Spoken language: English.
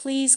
Please